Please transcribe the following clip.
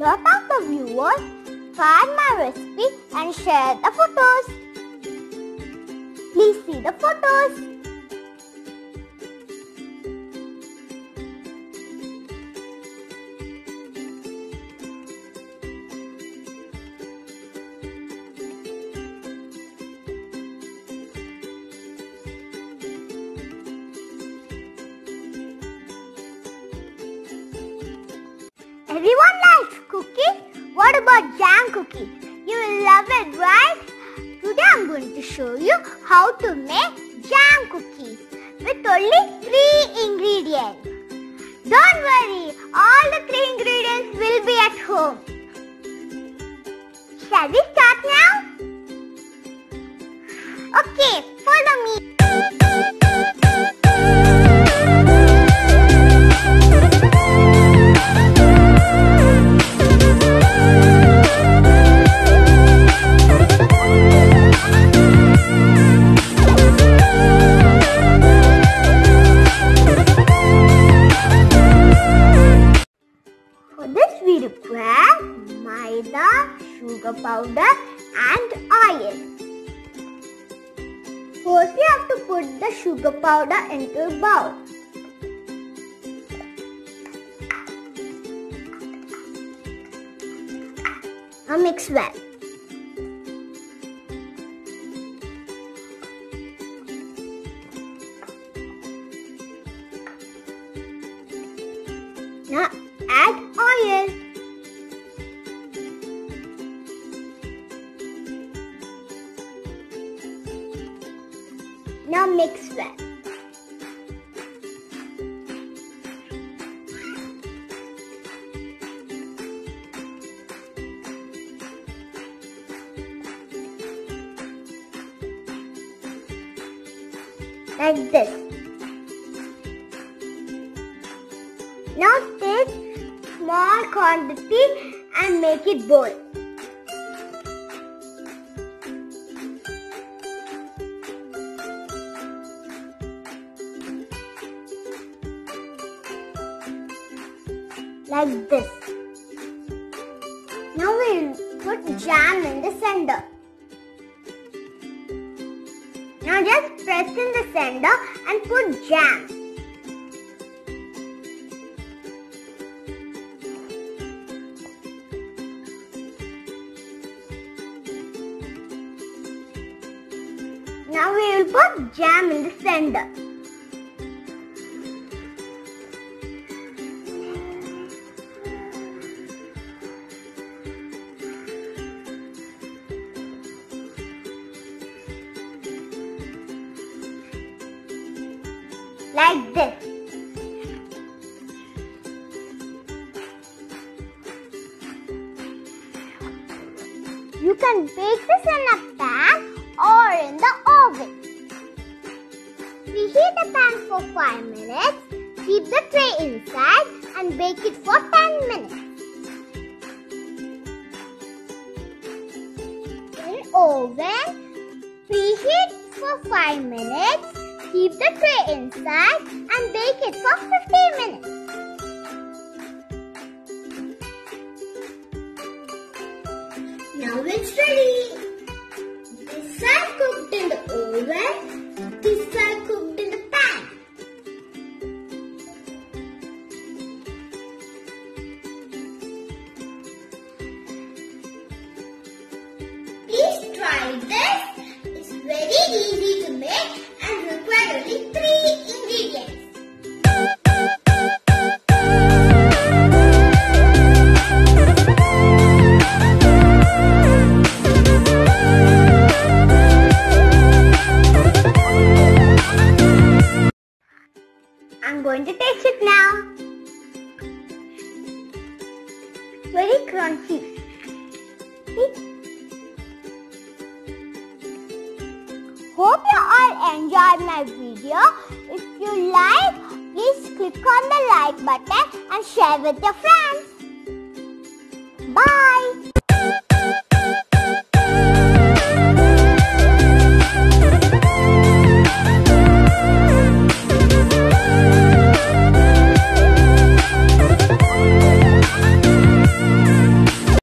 lot of the viewers tried my recipe and shared the photos. Please see the photos. Everyone likes cookies. What about jam cookie? You will love it, right? Today I'm going to show you how to make jam cookies with only 3 ingredients. Don't worry, all the 3 ingredients will be at home. Shall we start now? Okay, follow me. Sugar powder and oil. First, we have to put the sugar powder into a bowl. Now mix well. Now add oil. Now mix well. Like this. Now take small quantity and make it bowl. Like this. Now we'll put jam in the center. Now just press in the center and put jam. Now we'll put jam in the center. Like this. You can bake this in a pan or in the oven. Preheat the pan for 5 minutes. Keep the tray inside and bake it for 10 minutes. In oven, preheat for 5 minutes. Keep the tray inside and bake it for 15 minutes. Now it's ready. This side cooked in the oven, this side cooked in the pan. Please try this. It's very easy to make. I'm going to taste it now. Very crunchy. See? Hope you all enjoyed my video. If you like, please click on the like button and share with your friends. Bye.